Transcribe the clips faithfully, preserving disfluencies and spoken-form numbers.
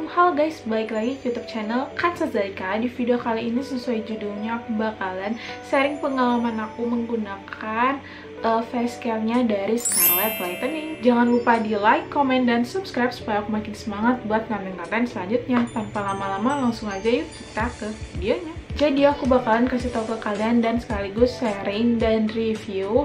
Assalamualaikum, halo guys, balik lagi ke YouTube channel Kansa Zalikha. Di video kali ini sesuai judulnya aku bakalan sharing pengalaman aku menggunakan uh, face care-nya dari Scarlett Whitening. Jangan lupa di like, comment, dan subscribe supaya aku makin semangat buat konten-konten selanjutnya. Tanpa lama-lama langsung aja yuk kita ke videonya. Jadi aku bakalan kasih tau ke kalian dan sekaligus sharing dan review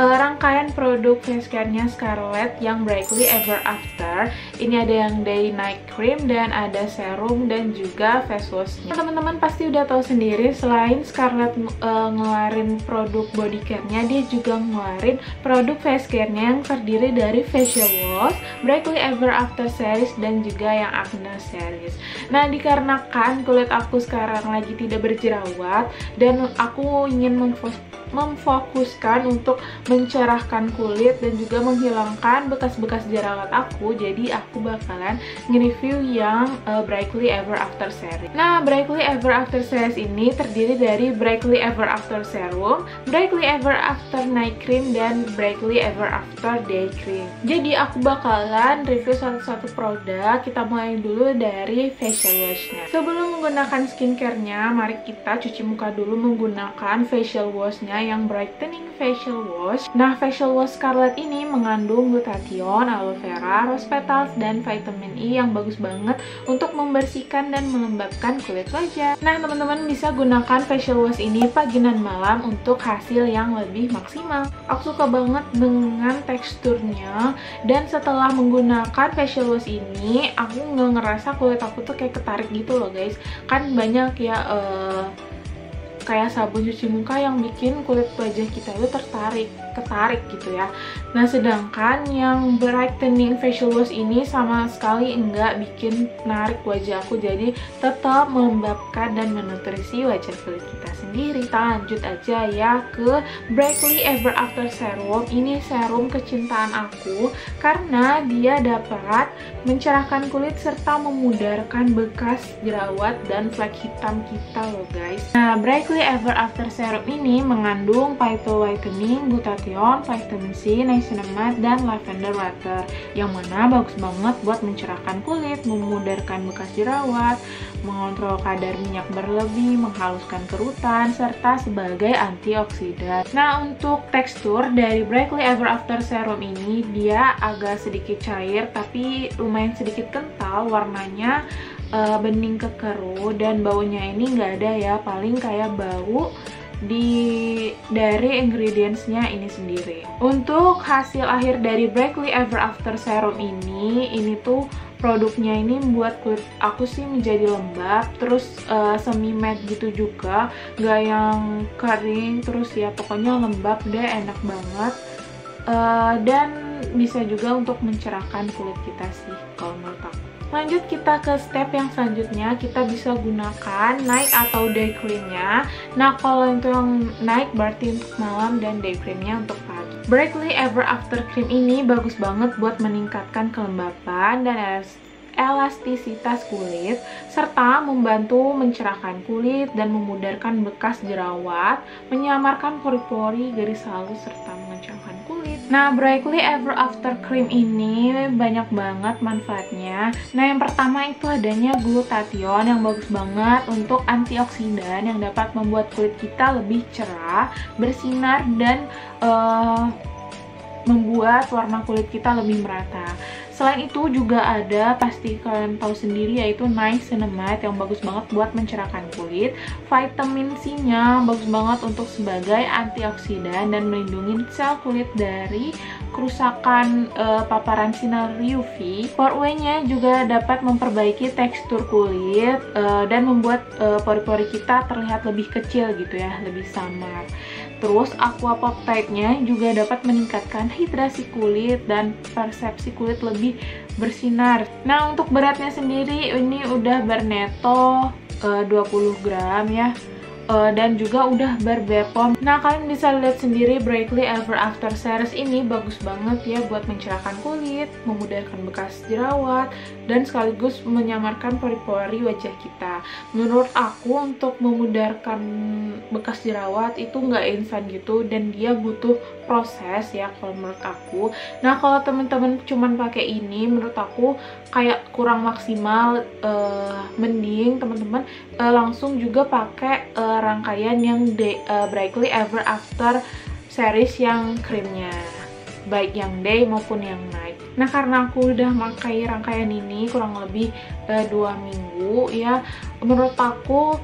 uh, rangkaian produk face care-nya Scarlett yang Brightly Ever After. Ini ada yang day night cream dan ada serum dan juga face wash-nya. Teman-teman pasti udah tahu sendiri, selain Scarlett uh, ngeluarin produk body care-nya, dia juga ngeluarin produk face care-nya yang terdiri dari facial wash, Brightly Ever After series, dan juga yang acne series. Nah, dikarenakan kulit aku sekarang lagi tidak ber jerawat dan aku ingin memfokuskan untuk mencerahkan kulit dan juga menghilangkan bekas-bekas jerawat aku, jadi aku bakalan nge-review yang uh, Brightly Ever After series. Nah, Brightly Ever After series ini terdiri dari Brightly Ever After serum, Brightly Ever After night cream, dan Brightly Ever After day cream. Jadi aku bakalan review satu-satu produk. Kita mulai dulu dari facial wash-nya. Sebelum menggunakan skincare-nya, mari kita cuci muka dulu menggunakan facial wash-nya yang brightening facial wash. Nah, facial wash Scarlett ini mengandung glutathione, aloe vera, rose petals, dan vitamin E yang bagus banget untuk membersihkan dan melembabkan kulit wajah. Nah, teman-teman bisa gunakan facial wash ini pagi dan malam untuk hasil yang lebih maksimal. Aku suka banget dengan teksturnya, dan setelah menggunakan facial wash ini aku nggak ngerasa kulit aku tuh kayak ketarik gitu loh guys. Kan banyak ya uh, kayak sabun cuci muka yang bikin kulit wajah kita itu tertarik, ketarik gitu ya. Nah, sedangkan yang brightening facial wash ini sama sekali enggak bikin menarik wajah aku, jadi tetap melembabkan dan menutrisi wajah kulit kita sendiri. Kita lanjut aja ya ke Brightly Ever After serum. Ini serum kecintaan aku karena dia dapat mencerahkan kulit serta memudarkan bekas jerawat dan flek hitam kita loh guys. Nah, Brightly Ever After serum ini mengandung phyto whitening, glutathione, vitamin C, niacinamide, dan lavender water, yang mana bagus banget buat mencerahkan kulit, memudarkan bekas jerawat, mengontrol kadar minyak berlebih, menghaluskan kerutan, serta sebagai antioksidan. Nah, untuk tekstur dari Brightly Ever After serum ini, dia agak sedikit cair tapi lumayan sedikit kental. Warnanya Uh, bening kekeru dan baunya ini nggak ada ya, paling kayak bau di dari ingredients-nya ini sendiri. Untuk hasil akhir dari Brightly Ever After serum ini, ini tuh produknya ini buat kulit aku sih menjadi lembab, terus uh, semi matte gitu juga, nggak yang kering, terus ya pokoknya lembab deh, enak banget. Uh, dan bisa juga untuk mencerahkan kulit kita sih kalau menurut aku. Lanjut kita ke step yang selanjutnya, kita bisa gunakan night atau day creamnya. Nah, kalau untuk yang night berarti untuk malam, dan day creamnya untuk pagi. Brightly Ever After cream ini bagus banget buat meningkatkan kelembapan dan elastisitas kulit, serta membantu mencerahkan kulit dan memudarkan bekas jerawat, menyamarkan pori-pori, garis halus, serta mengencangkan kulit. Nah, Brightly Ever After cream ini banyak banget manfaatnya. Nah, yang pertama itu adanya glutathione yang bagus banget untuk antioksidan yang dapat membuat kulit kita lebih cerah, bersinar, dan uh, membuat warna kulit kita lebih merata. Selain itu juga ada, pasti kalian tahu sendiri, yaitu niacinamide yang bagus banget buat mencerahkan kulit. Vitamin C-nya bagus banget untuk sebagai antioksidan dan melindungi sel kulit dari kerusakan uh, paparan sinar U V. Pore-nya juga dapat memperbaiki tekstur kulit uh, dan membuat uh, pori-pori kita terlihat lebih kecil gitu ya, lebih samar. Terus aqua peptide-nya juga dapat meningkatkan hidrasi kulit dan persepsi kulit lebih bersinar. Nah, untuk beratnya sendiri ini udah bernetto uh, dua puluh gram ya. uh, dan juga udah berbekom. Nah, kalian bisa lihat sendiri Brightly Ever After series ini bagus banget ya buat mencerahkan kulit, memudahkan bekas jerawat, dan sekaligus menyamarkan pori-pori wajah kita. Menurut aku untuk memudarkan bekas jerawat itu nggak instan gitu, dan dia butuh proses ya kalau menurut aku. Nah, kalau temen-temen cuman pakai ini, menurut aku kayak kurang maksimal. Uh, mending teman-teman uh, langsung juga pakai uh, rangkaian yang day, uh, Brightly Ever After series yang krimnya, baik yang day maupun yang night. Nah, karena aku udah pakai rangkaian ini kurang lebih uh, dua minggu ya, menurut aku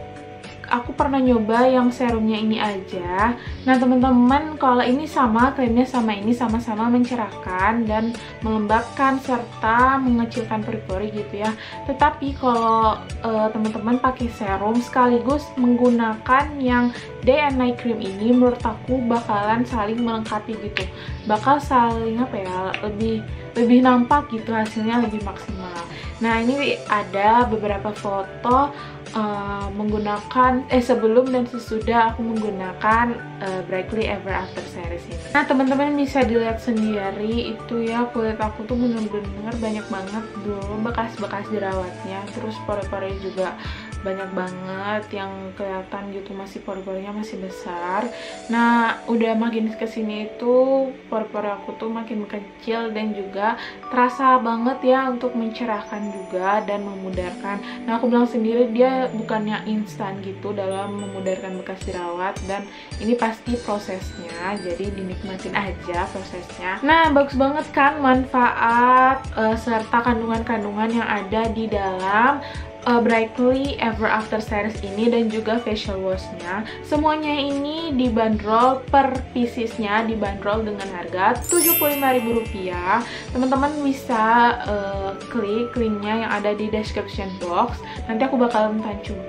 aku pernah nyoba yang serumnya ini aja. Nah, teman-teman, kalau ini sama, krimnya sama ini, sama-sama mencerahkan dan melembabkan serta mengecilkan pori-pori gitu ya. Tetapi kalau uh, teman-teman pakai serum sekaligus menggunakan yang day and night cream ini, menurut aku bakalan saling melengkapi gitu. Bakal saling apa ya, lebih lebih nampak gitu, hasilnya lebih maksimal. Nah, ini ada beberapa foto Uh, menggunakan eh sebelum dan sesudah aku menggunakan uh, Brightly Ever After series ini. Nah, teman-teman bisa dilihat sendiri itu ya, kulit aku tuh bener-bener banyak banget dulu bekas-bekas jerawatnya, terus pori-pori juga banyak banget yang kelihatan gitu, masih pori-porinya masih besar. Nah, udah makin kesini itu pori-pori aku tuh makin kecil dan juga terasa banget ya untuk mencerahkan juga dan memudarkan. Nah, aku bilang sendiri dia bukannya instan gitu dalam memudarkan bekas jerawat, dan ini pasti prosesnya, jadi dinikmatin aja prosesnya. Nah, bagus banget kan manfaat uh, serta kandungan-kandungan yang ada di dalam Uh, Brightly Ever After series ini dan juga facial washnya. Semuanya ini dibanderol per piecesnya, dibanderol dengan harga tujuh puluh lima ribu rupiah. Teman-teman bisa uh, klik linknya yang ada di description box. Nanti aku bakal tancung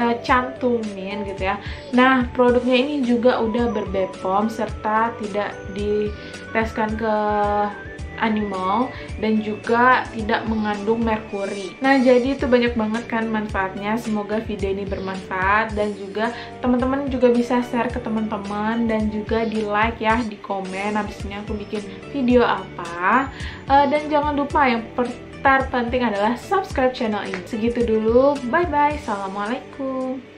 uh, cantumin gitu ya. Nah, produknya ini juga udah berbepom serta tidak diteskan ke animal dan juga tidak mengandung merkuri. Nah, jadi itu banyak banget kan manfaatnya. Semoga video ini bermanfaat dan juga teman-teman juga bisa share ke teman-teman dan juga di like ya, di komen habis ini aku bikin video apa. Uh, dan jangan lupa yang terpenting adalah subscribe channel ini. Segitu dulu, bye bye, assalamualaikum.